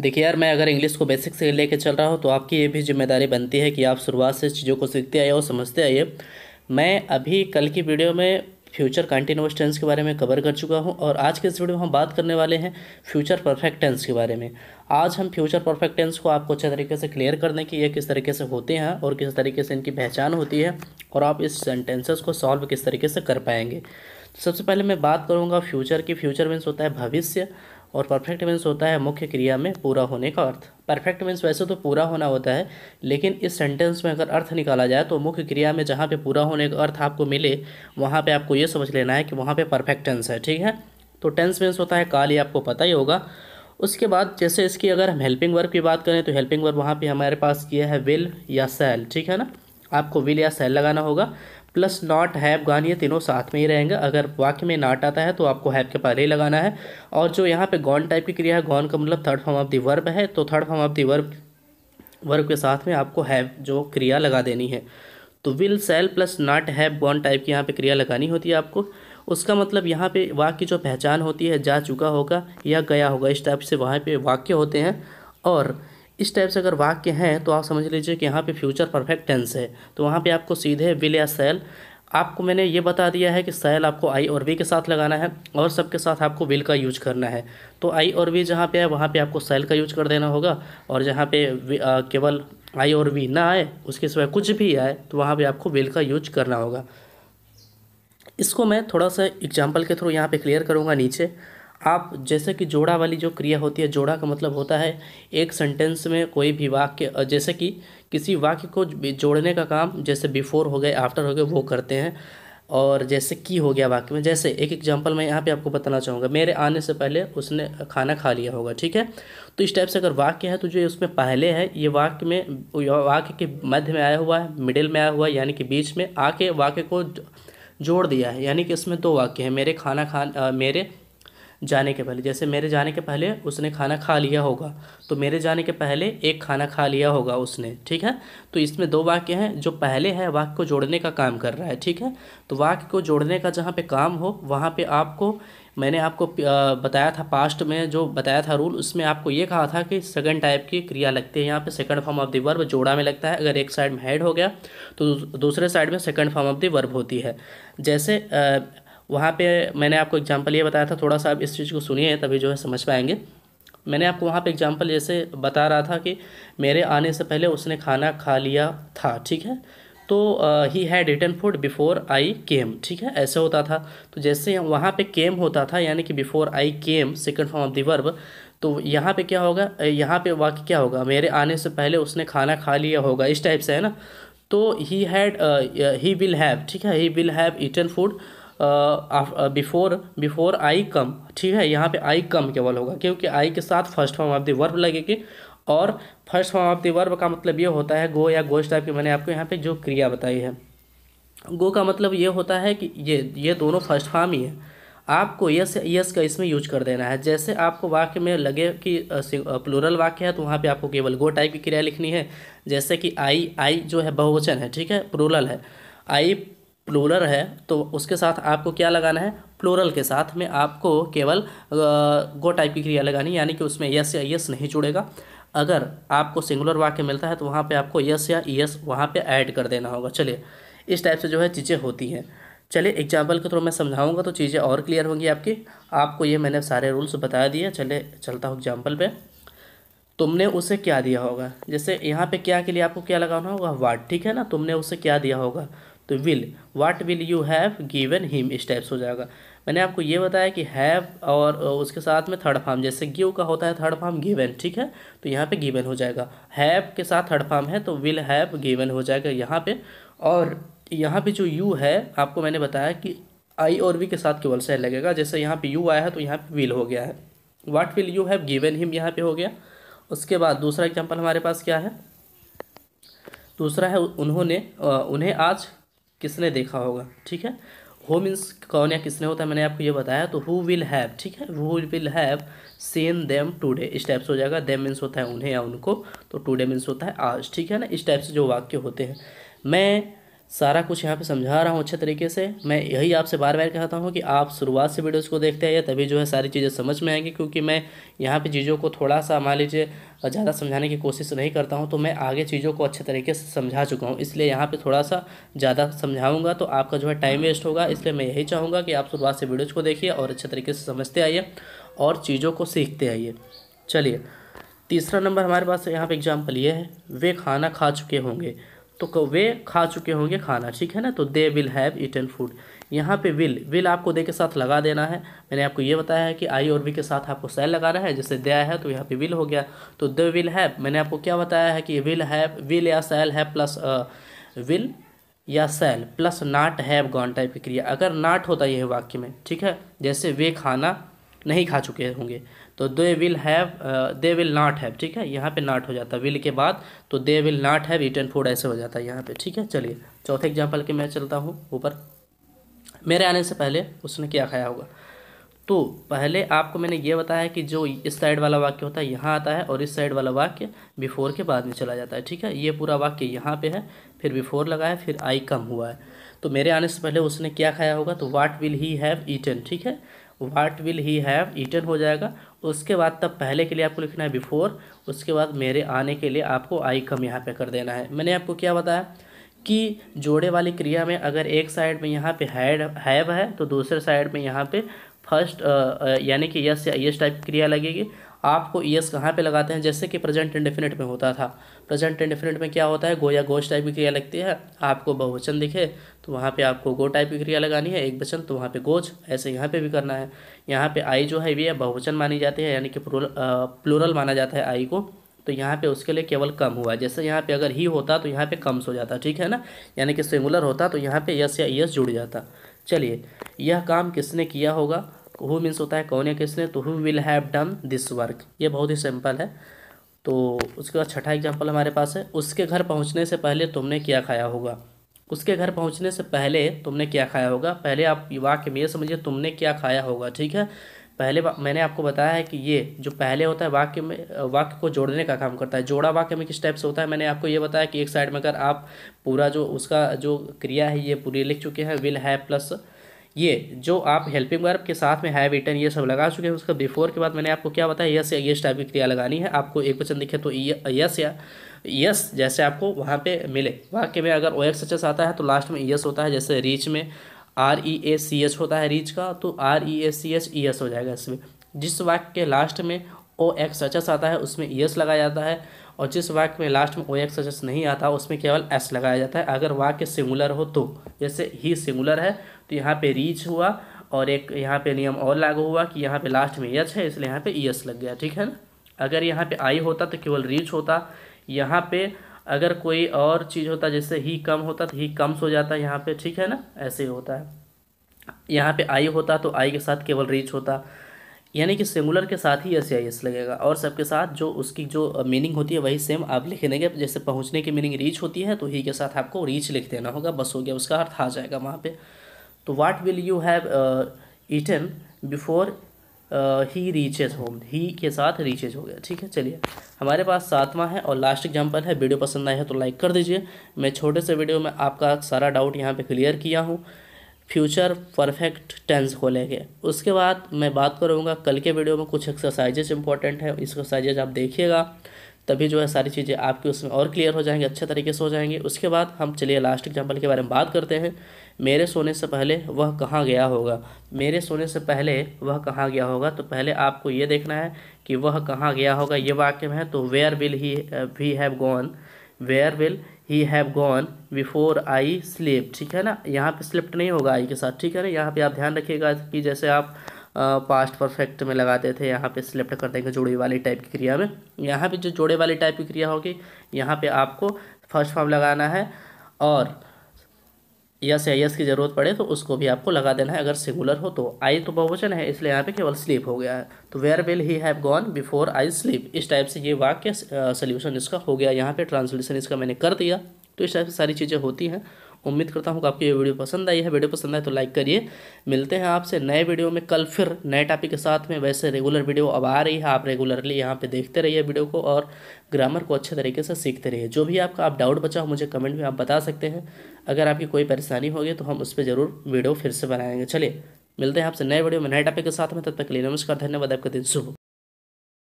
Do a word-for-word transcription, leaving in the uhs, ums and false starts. देखिए यार, मैं अगर इंग्लिश को बेसिक से लेके चल रहा हूँ तो आपकी ये भी जिम्मेदारी बनती है कि आप शुरुआत से चीज़ों को सीखते आइए और समझते आइए। मैं अभी कल की वीडियो में फ्यूचर कंटिन्यूअस टेंस के बारे में कवर कर चुका हूं और आज के इस वीडियो में हम बात करने वाले हैं फ्यूचर परफेक्ट टेंस के बारे में। आज हम फ्यूचर परफेक्ट टेंस को आपको अच्छे तरीके से क्लियर कर दें कि ये किस तरीके से होते हैं और किस तरीके से इनकी पहचान होती है और आप इस सेंटेंसेस को सॉल्व किस तरीके से कर पाएंगे। तो सबसे पहले मैं बात करूँगा फ्यूचर की। फ्यूचर मीन्स होता है भविष्य और परफेक्ट मीन्स होता है मुख्य क्रिया में पूरा होने का अर्थ। परफेक्ट मीन्स वैसे तो पूरा होना होता है, लेकिन इस सेंटेंस में अगर अर्थ निकाला जाए तो मुख्य क्रिया में जहाँ पे पूरा होने का अर्थ आपको मिले वहाँ पे आपको ये समझ लेना है कि वहाँ पे परफेक्ट टेंस है, ठीक है। तो टेंस मीन्स होता है काल, ये आपको पता ही होगा। उसके बाद जैसे इसकी अगर हम हेल्पिंग वर्ब की बात करें तो हेल्पिंग वर्ब वहाँ पर हमारे पास ये है विल या शैल, ठीक है ना। आपको विल या शैल लगाना होगा प्लस नॉट हैव गॉन, ये तीनों साथ में ही रहेंगे। अगर वाक्य में नॉट आता है तो आपको हैव के पहले ही लगाना है। और जो यहाँ पे गॉन टाइप की क्रिया है, गॉन का मतलब third form of the verb है, तो third form of the verb verb के साथ में आपको हैव जो क्रिया लगा देनी है। तो will shall plus not have gone type की यहाँ पे क्रिया लगानी होती है आपको। उसका मतलब यहाँ पे वाक्य जो पहचान होती है जा चुका होगा या गया होगा, इस टाइप से वहाँ पे वाक्य होते हैं। और इस टाइप से अगर वाक्य हैं तो आप समझ लीजिए कि यहाँ पे फ्यूचर परफेक्ट टेंस है। तो वहाँ पे आपको सीधे विल या शैल, आपको मैंने ये बता दिया है कि शैल आपको आई और वी के साथ लगाना है और सबके साथ आपको विल का यूज करना है। तो आई और वी जहाँ पे है वहाँ पे आपको शैल का यूज कर देना होगा, और जहाँ पे केवल आई और वी ना आए, उसके सिवाय कुछ भी आए, तो वहाँ पर आपको विल का यूज करना होगा। इसको मैं थोड़ा सा एग्जाम्पल के थ्रू यहाँ पर क्लियर करूँगा नीचे। आप जैसे कि जोड़ा वाली जो क्रिया होती है, जोड़ा का मतलब होता है एक सेंटेंस में कोई भी वाक्य, जैसे कि किसी वाक्य को जोड़ने का काम, जैसे बिफोर हो गए, आफ्टर हो गए, वो करते हैं। और जैसे कि हो गया वाक्य में, जैसे एक एग्जांपल मैं यहाँ पे आपको बताना चाहूँगा, मेरे आने से पहले उसने खाना खा लिया होगा, ठीक है। तो इस टाइप से अगर वाक्य है तो जो उसमें पहले है ये वाक्य में, वाक्य के मध्य में आया हुआ है, मिडिल में आया हुआ है, यानी कि बीच में आके वाक्य को जोड़ दिया है। यानी कि इसमें दो वाक्य हैं, मेरे खाना खा मेरे जाने के पहले, जैसे मेरे जाने के पहले उसने खाना खा लिया होगा, तो मेरे जाने के पहले एक खाना खा लिया होगा उसने, ठीक है। तो इसमें दो वाक्य हैं, जो पहले है वाक्य को जोड़ने का काम कर रहा है, ठीक है। तो वाक्य को जोड़ने का जहाँ पे काम हो वहाँ पे आपको, मैंने आपको बताया था पास्ट में जो बताया था रूल, उसमें आपको ये कहा था कि सेकंड टाइप की क्रिया लगती है। यहाँ पे second form of the verb जोड़ा में लगता है। अगर एक साइड में हेड हो गया तो दूसरे साइड में second form of the verb होती है। जैसे वहाँ पे मैंने आपको एग्जांपल ये बताया था, थोड़ा सा आप इस चीज़ को सुनिए तभी जो है समझ पाएंगे। मैंने आपको वहाँ पे एग्जांपल जैसे बता रहा था कि मेरे आने से पहले उसने खाना खा लिया था, ठीक है। तो he had eaten food before I came, ठीक है, ऐसे होता था। तो जैसे वहाँ पे केम होता था, यानी कि before I came second form of the verb, तो यहाँ पे क्या होगा, यहाँ पे वाक्य क्या होगा, मेरे आने से पहले उसने खाना खा लिया होगा, इस टाइप से, है ना। तो he had, he will have, ठीक है, he will have eaten food before before I come, ठीक है। यहाँ पे आई कम केवल होगा क्योंकि आई के साथ first form of the verb लगेगी, और first form of the verb का मतलब ये होता है गो या गोश टाइप की, मैंने आपको यहाँ पे जो क्रिया बताई है। गो का मतलब ये होता है कि ये ये दोनों फर्स्ट फॉर्म ही है, आपको यस यस का इसमें यूज कर देना है। जैसे आपको वाक्य में लगे कि प्लूरल वाक्य है तो वहाँ पे आपको केवल गो टाइप की क्रिया लिखनी है। जैसे कि आई, आई जो है बहुवचन है, ठीक है, प्लूरल है, आई प्लूरल है, तो उसके साथ आपको क्या लगाना है, प्लूरल के साथ में आपको केवल गो टाइप की क्रिया लगानी, यानी कि उसमें यस या यस नहीं जुड़ेगा। अगर आपको सिंगुलर वाक्य मिलता है तो वहाँ पे आपको यस या यस वहाँ पे ऐड कर देना होगा। चलिए, इस टाइप से जो है चीज़ें होती हैं। चलिए एग्जाम्पल के थ्रू मैं समझाऊँगा तो चीज़ें और क्लियर होंगी आपकी। आपको ये मैंने सारे रूल्स बता दिए। चले चलता हूँ एग्जाम्पल पर। तुमने उसे क्या दिया होगा, जैसे यहाँ पर क्या के लिए आपको क्या लगाना होगा, वाट, ठीक है ना। तुमने उसे क्या दिया होगा, तो will, what will you have given him, इस टाइप्स हो जाएगा। मैंने आपको ये बताया कि हैव और उसके साथ में थर्ड फॉर्म, जैसे गिव का होता है थर्ड फॉर्म गिवन, ठीक है। तो यहाँ पे गिवन हो जाएगा, हैव के साथ थर्ड फॉर्म है तो विल हैव गिवन हो जाएगा यहाँ पे। और यहाँ पे जो यू है आपको मैंने बताया कि आई और वी के साथ केवल से लगेगा। जैसे यहाँ पे यू आया है तो यहाँ पे विल हो गया है, what will you have given him यहाँ पे हो गया। उसके बाद दूसरा एग्जाम्पल हमारे पास क्या है, दूसरा है उन्होंने, उन्हें आज किसने देखा होगा, ठीक है। हो मीन्स कौन या किसने होता है, मैंने आपको ये बताया। तो हु विल हैव, ठीक है, who will have seen them today, इस टाइप से हो जाएगा। देम मीन्स होता है उन्हें या उनको, तो टूडे मीन्स होता है आज, ठीक है ना। इस टाइप से जो वाक्य होते हैं, मैं सारा कुछ यहाँ पे समझा रहा हूँ अच्छे तरीके से। मैं यही आपसे बार बार कहता हूँ कि आप शुरुआत से वीडियोस को देखते आइए, तभी जो है सारी चीज़ें समझ में आएंगी। क्योंकि मैं यहाँ पे चीज़ों को थोड़ा सा मान लीजिए ज़्यादा समझाने की कोशिश नहीं करता हूँ, तो मैं आगे चीज़ों को अच्छे तरीके से समझा चुका हूँ, इसलिए यहाँ पर थोड़ा सा ज़्यादा समझाऊँगा तो आपका जो है टाइम वेस्ट होगा। इसलिए मैं यही चाहूँगा कि आप शुरुआत से वीडियोज़ को देखिए और अच्छे तरीके से समझते आइए और चीज़ों को सीखते आइए। चलिए, तीसरा नंबर हमारे पास यहाँ पे एग्जाम्पल ये है, वे खाना खा चुके होंगे, तो वे खा चुके होंगे खाना, ठीक है ना। तो they will have eaten food. यहाँ पे विल विल आपको दे के साथ लगा देना है। मैंने आपको ये बताया है कि आई और वी के साथ आपको सैल लगाना है, जैसे दे है तो यहाँ पे विल हो गया। तो दे विल हैव, मैंने आपको क्या बताया है कि विल हैव विल या सैल है प्लस विल या shall plus not have gone type की क्रिया अगर नाट होता यह वाक्य में, ठीक है। जैसे वे खाना नहीं खा चुके होंगे तो they will have they will not have, ठीक है। यहाँ पे नॉट हो जाता है विल के बाद, तो they will not have eaten food ऐसे हो जाता है यहाँ पे, ठीक है। चलिए चौथे एग्जाम्पल के मैं चलता हूँ ऊपर। मेरे आने से पहले उसने क्या खाया होगा। तो पहले आपको मैंने ये बताया है कि जो इस साइड वाला वाक्य होता है यहाँ आता है और इस साइड वाला वाक्य बिफोर के बाद में चला जाता है, ठीक है। ये पूरा वाक्य यहाँ पे है, फिर बिफोर लगा है, फिर आई कम हुआ है। तो मेरे आने से पहले उसने क्या खाया होगा, तो what will he have eaten, ठीक है। What will he have eaten हो जाएगा। उसके बाद तब पहले के लिए आपको लिखना है बिफोर, उसके बाद मेरे आने के लिए आपको आई कम यहाँ पे कर देना है। मैंने आपको क्या बताया कि जोड़े वाली क्रिया में अगर एक साइड में यहाँ पे हैड हैव है तो दूसरे साइड में यहाँ पे फर्स्ट यानी कि यस या यस टाइप क्रिया लगेगी। आपको यस कहाँ पे लगाते हैं, जैसे कि प्रेजेंट इंडेफिनिट में होता था। प्रेजेंट इंडेफिनिट में क्या होता है, गो या गोश टाइप की क्रिया लगती है। आपको बहुवचन दिखे तो वहाँ पे आपको गो टाइप की क्रिया लगानी है, एक वचन तो वहाँ पे गोच, ऐसे यहाँ पे भी करना है। यहाँ पे आई जो है ये बहुवचन मानी जाती है, यानी कि प्लूरल माना जाता है आई को, तो यहाँ पे उसके लिए केवल कम हुआ। जैसे यहाँ पे अगर ही होता तो यहाँ पे कम्स हो जाता, ठीक है ना, यानी कि सिंगुलर होता तो यहाँ पे यस या यस जुड़ जाता। चलिए, यह काम किसने किया होगा, हु मीन्स होता है कौन या किसने, तो who will have done this work. ये बहुत ही सिंपल है। तो उसके बाद छठा एग्जाम्पल हमारे पास है, उसके घर पहुँचने से पहले तुमने क्या खाया होगा। उसके घर पहुँचने से पहले तुमने क्या खाया होगा, पहले आप वाक्य में ये समझिए तुमने क्या खाया होगा, ठीक है। पहले मैंने आपको बताया है कि ये जो पहले होता है वाक्य में वाक्य को जोड़ने का काम करता है। जोड़ा वाक्य में किस टाइप से होता है, मैंने आपको ये बताया कि एक साइड में अगर आप पूरा जो उसका जो क्रिया है ये पूरी लिख चुके हैं, विल हैव प्लस ये जो आप हेल्पिंग वर्ब के साथ में हैव ईटन ये सब लगा चुके हैं, उसका बिफोर के बाद मैंने आपको क्या बताया, यस या यस टाइप की क्रिया लगानी है। आपको एक वचन दिखे तो यस या यस जैसे आपको वहाँ पे मिले। वाक्य में अगर ओ एक्स एच एस आता है तो लास्ट में यस होता है, जैसे रीच में are E A C H होता है रीच का, तो R E A C H E S हो जाएगा इसमें। जिस वाक्य के लास्ट में ओ एक्स एच एस आता है उसमें ई एस लगाया जाता है, और जिस वाक्य में लास्ट में ओ एक्स एच एस नहीं आता उसमें केवल एस लगाया जाता है, अगर वाक्य सिंगुलर हो तो। जैसे ही सिंगुलर है तो यहाँ पे रीच हुआ, और एक यहाँ पे नियम और लागू हुआ कि यहाँ पे लास्ट में एच है इसलिए यहाँ पे ई एस लग गया, ठीक है ना। अगर यहाँ पे आई होता तो केवल रीच होता, यहाँ पे अगर कोई और चीज़ होता जैसे ही कम होता तो ही कम्स हो जाता यहाँ पे, ठीक है ना, ऐसे ही होता है। यहाँ पे आई होता तो आई के साथ केवल रीच होता, यानी कि सिंगुलर के साथ ही एस या एस लगेगा, और सबके साथ जो उसकी जो मीनिंग होती है वही सेम आप लिख देंगे। जैसे पहुँचने की मीनिंग रीच होती है तो ही के साथ आपको रीच लिख देना होगा, बस हो गया, उसका अर्थ आ जाएगा वहाँ पर। तो what will you have eaten before he reaches home, he के साथ रीचेज हो गया, ठीक है। चलिए, हमारे पास सातवां है और लास्ट एग्जाम्पल है। वीडियो पसंद आए है तो लाइक कर दीजिए। मैं छोटे से वीडियो में आपका सारा डाउट यहाँ पे क्लियर किया हूँ फ्यूचर परफेक्ट टेंस को लेके। उसके बाद मैं बात करूँगा कल के वीडियो में, कुछ एक्सरसाइजेज इंपॉर्टेंट है, एक्सरसाइजेज आप देखिएगा तभी जो है सारी चीज़ें आपकी उसमें और क्लियर हो जाएंगी, अच्छे तरीके से हो जाएंगी। उसके बाद हम चलिए लास्ट एग्जाम्पल के बारे में बात करते हैं। मेरे सोने से पहले वह कहाँ गया होगा। मेरे सोने से पहले वह कहाँ गया होगा, तो पहले आपको ये देखना है कि वह कहाँ गया होगा, ये वाक्य में है। तो where will he we have gone, where will he have gone before I sleep, ठीक है ना। यहाँ पे स्लिप्ट नहीं होगा आई के साथ, ठीक है ना। यहाँ पे आप ध्यान रखिएगा कि जैसे आप पास्ट परफेक्ट में लगाते थे, यहाँ पे सिलेक्ट कर देंगे जोड़े वाली टाइप की क्रिया में। यहाँ पे जो जोड़े वाली टाइप की क्रिया होगी यहाँ पे आपको फर्स्ट फॉर्म लगाना है, और यस या यस की ज़रूरत पड़े तो उसको भी आपको लगा देना है अगर सिंगुलर हो तो। आई तो बहुवचन है इसलिए यहाँ पे केवल स्लीप हो गया है। तो where will he have gone before I sleep, इस टाइप से ये वाक्य सोल्यूशन इसका हो गया। यहाँ पर ट्रांसलेशन इसका मैंने कर दिया। तो इस टाइप से सारी चीज़ें होती हैं। उम्मीद करता हूँ कि आपको ये वीडियो पसंद आई है। वीडियो पसंद आए तो लाइक करिए। मिलते हैं आपसे नए वीडियो में कल, फिर नए टॉपिक के साथ में। वैसे रेगुलर वीडियो अब आ रही है, आप रेगुलरली यहाँ पे देखते रहिए वीडियो को और ग्रामर को अच्छे तरीके से सीखते रहिए। जो भी आपका आप डाउट बचा हो मुझे कमेंट में आप बता सकते हैं। अगर आपकी कोई परेशानी होगी तो हम उस पर जरूर वीडियो फिर से बनाएंगे। चलिए मिलते हैं आपसे नए वीडियो में नए टॉपिक के साथ में, तब तक के लिए नमस्कार, धन्यवाद, आपका दिन शुभ।